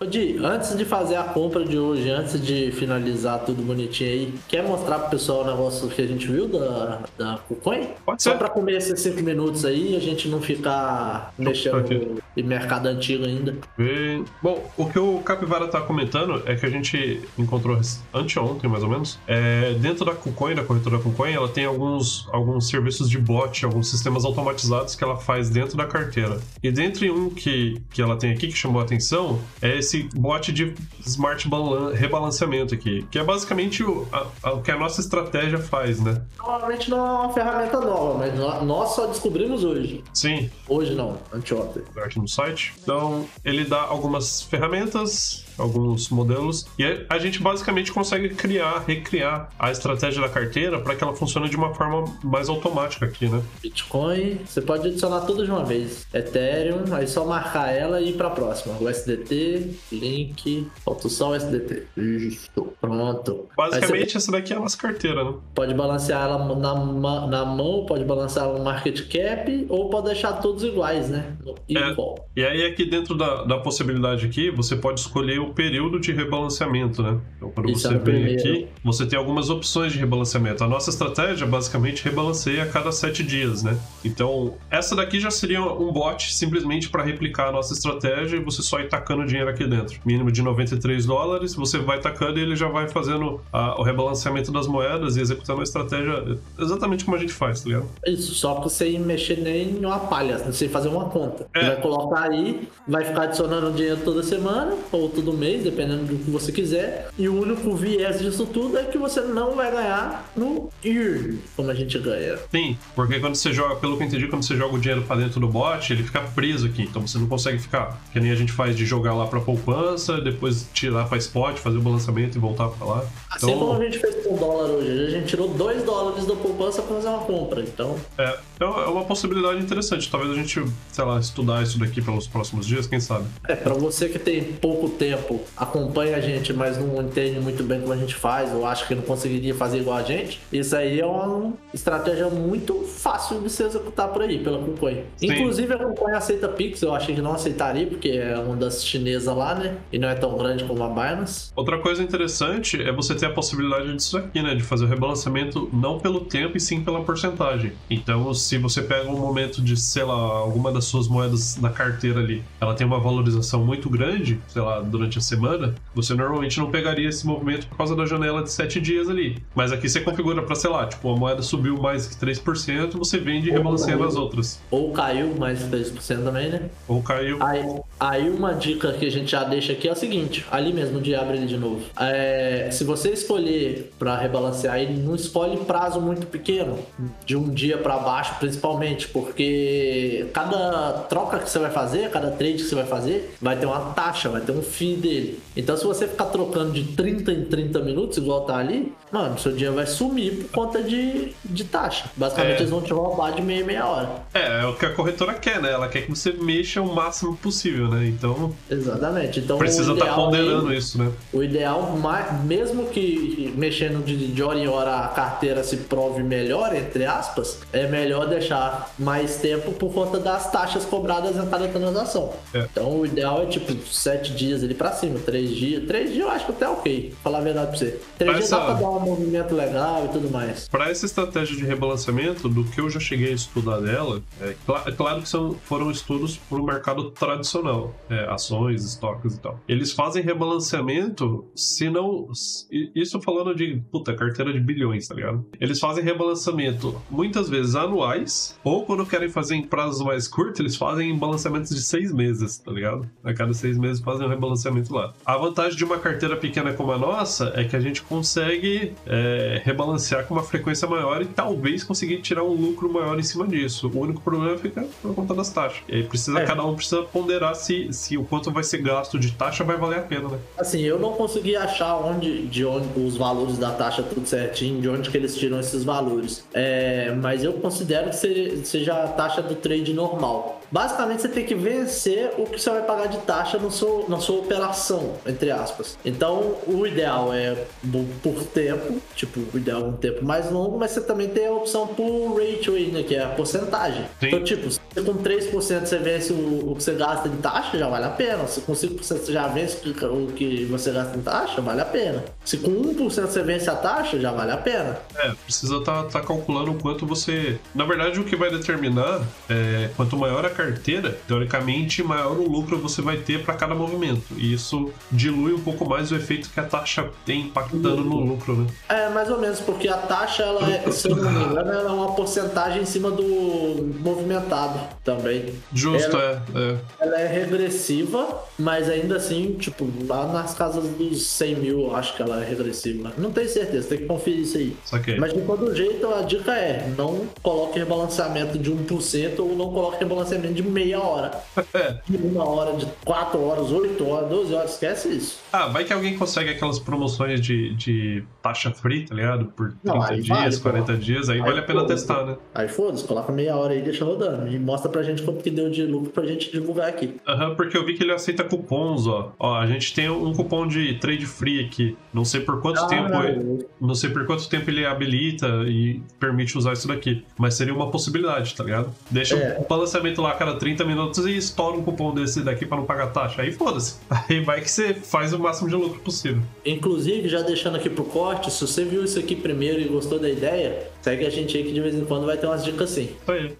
Ô Di, antes de fazer a compra de hoje, antes de finalizar tudo bonitinho aí, quer mostrar pro pessoal o negócio que a gente viu da KuCoin? Pode ser. Só pra comer esses 5 minutos aí, a gente não ficar mexendo em mercado antigo ainda. E, bom, o que o Capivara tá comentando é que a gente encontrou anteontem, mais ou menos, dentro da KuCoin, da corretora KuCoin, ela tem alguns serviços de bot, alguns sistemas automatizados que ela faz dentro da carteira. E dentre um que ela tem aqui, que chamou a atenção, é esse bot de smart rebalanceamento aqui, que é basicamente o que a nossa estratégia faz, né? Normalmente não é uma ferramenta nova, mas nós só descobrimos hoje. Sim. Hoje não, anteontem. Aqui no site. Então, ele dá algumas ferramentas, alguns modelos, e a gente basicamente consegue recriar a estratégia da carteira para que ela funcione de uma forma mais automática aqui, né? Bitcoin, você pode adicionar tudo de uma vez. Ethereum, aí só marcar ela e ir para a próxima. USDT, link, falta só o USDT. Isso, pronto. Basicamente, essa daqui é a nossa carteira, né? Pode balancear ela na mão, pode balancear ela no market cap, ou pode deixar todos iguais, né? E aí, aqui dentro da possibilidade aqui, você pode escolher o período de rebalanceamento, né? Então, quando você vem aqui, você tem algumas opções de rebalanceamento. A nossa estratégia, basicamente, rebalanceia a cada 7 dias, né? Então, essa daqui já seria um bot, simplesmente para replicar a nossa estratégia e você só ir tacando dinheiro aqui dentro. Mínimo de 93 dólares, você vai tacando e ele já vai fazendo o rebalanceamento das moedas e executando a estratégia exatamente como a gente faz, tá ligado? Isso, só pra você ir mexer nem numa palha, não sei fazer uma conta. Vai colocar aí, vai ficar adicionando dinheiro toda semana ou todo mês, dependendo do que você quiser. E o único viés disso tudo é que você não vai ganhar no IR, como a gente ganha. Sim, porque quando você joga, pelo que eu entendi, quando você joga o dinheiro pra dentro do bot, ele fica preso aqui, então você não consegue ficar, que nem a gente faz de jogar lá pra poupança, depois tirar pra spot, fazer o balanceamento e voltar pra lá. Assim então, como a gente fez com $1 hoje, a gente tirou $2 da poupança pra fazer uma compra, então... Então é uma possibilidade interessante, talvez a gente, sei lá, estudar isso daqui pelos próximos dias, quem sabe? Pra você que tem pouco tempo, acompanha a gente, mas não entende muito bem como a gente faz, ou acha que não conseguiria fazer igual a gente, isso aí é uma estratégia muito fácil de se executar por aí, pela KuCoin. Inclusive a KuCoin aceita Pix, eu achei que não aceitaria, porque é uma das chinesas lá, né? E não é tão grande como a Binance. Outra coisa interessante é você ter a possibilidade disso aqui, né? De fazer o rebalanceamento não pelo tempo e sim pela porcentagem. Então, se você pega um momento de, sei lá, alguma das suas moedas da carteira ali, ela tem uma valorização muito grande, sei lá, durante a semana, você normalmente não pegaria esse movimento por causa da janela de 7 dias ali. Mas aqui você configura pra, sei lá, tipo, a moeda subiu mais que 3%, você vende e rebalanceia nas outras. Ou caiu mais que 3% também, né? Ou caiu. Aí uma dica que a gente já deixa aqui é o seguinte, ali mesmo, de abre ele de novo. Se você escolher pra rebalancear ele, não escolhe prazo muito pequeno, de um dia pra baixo, principalmente, porque cada troca que você vai fazer, cada trade que você vai fazer, vai ter uma taxa, vai ter um fee dele. Então, se você ficar trocando de 30 em 30 minutos, igual tá ali, mano, seu dinheiro vai sumir por conta de taxa. Basicamente, eles vão te roubar de meia em meia hora. É o que a corretora quer, né? Ela quer que você mexa o máximo possível, né? Então... Exatamente. Então, precisa estar ponderando isso, né? O ideal, mesmo que mexendo de hora em hora a carteira se prove melhor, entre aspas, é melhor deixar mais tempo por conta das taxas cobradas em cada transação. Então, o ideal é, tipo, 7 dias ali pra cima, 3 dias. 3 dias eu acho que até ok, falar a verdade pra você. 3 dias dá pra dar um movimento legal e tudo mais. Pra essa estratégia de rebalanceamento, do que eu já cheguei a estudar dela, é claro que foram estudos pro mercado tradicional, ações, estoques e tal. Eles fazem rebalanceamento, se não... Isso falando de, puta, carteira de bilhões, tá ligado? Eles fazem rebalanceamento muitas vezes anuais, ou quando querem fazer em prazos mais curtos, eles fazem balanceamentos de 6 meses, tá ligado? A cada 6 meses fazem um rebalanceamento lá. A vantagem de uma carteira pequena como a nossa é que a gente consegue rebalancear com uma frequência maior e talvez conseguir tirar um lucro maior em cima disso. O único problema é ficar por conta das taxas. E aí cada um precisa ponderar se o quanto vai ser gasto de taxa vai valer a pena, né? Assim, eu não consegui achar de onde os valores da taxa tudo certinho, de onde que eles tiram esses valores. Mas eu considero que seja a taxa do trade normal. basicamente você tem que vencer o que você vai pagar de taxa no na sua operação, entre aspas. Então, o ideal é por tempo, tipo, o ideal é um tempo mais longo, mas você também tem a opção por rate, né, que é a porcentagem. Sim. Então, tipo, se com 3% você vence o que você gasta de taxa, já vale a pena. Se com 5% você já vence o que você gasta em taxa, vale a pena. Se com 1% você vence a taxa, já vale a pena. É, precisa tá calculando o quanto você... Na verdade, o que vai determinar é quanto maior a carteira, teoricamente, maior o lucro você vai ter para cada movimento. E isso dilui um pouco mais o efeito que a taxa tem impactando no lucro, né? É, mais ou menos, porque a taxa, ela é, se eu não me engano, ela é uma porcentagem em cima do movimentado também. Justo, Ela é regressiva, mas ainda assim, tipo, lá nas casas dos 100 mil, eu acho que ela é regressiva. Não tenho certeza, tem que conferir isso aí. Saquei. Mas de todo jeito, a dica é, não coloque rebalanceamento de 1% ou não coloque rebalanceamento de meia hora. De uma hora, de 4 horas, 8 horas, 12 horas, esquece isso. Ah, vai que alguém consegue aquelas promoções de taxa free, tá ligado? Por 30 dias, 40 dias, aí vale a pena testar, né? Aí foda-se, coloca meia hora aí e deixa rodando. E mostra pra gente quanto que deu de lucro pra gente divulgar aqui. Aham, porque eu vi que ele aceita cupons, ó. Ó, a gente tem um cupom de trade free aqui. Não sei por quanto tempo ele habilita e permite usar isso daqui. Mas seria uma possibilidade, tá ligado? Deixa o balanceamento lá a cada 30 minutos e estoura um cupom desse daqui pra não pagar taxa. Aí foda-se. Aí vai que você faz o máximo de lucro possível. Inclusive, já deixando aqui pro corte, se você viu isso aqui primeiro e gostou da ideia, segue a gente aí que de vez em quando vai ter umas dicas assim. Foi.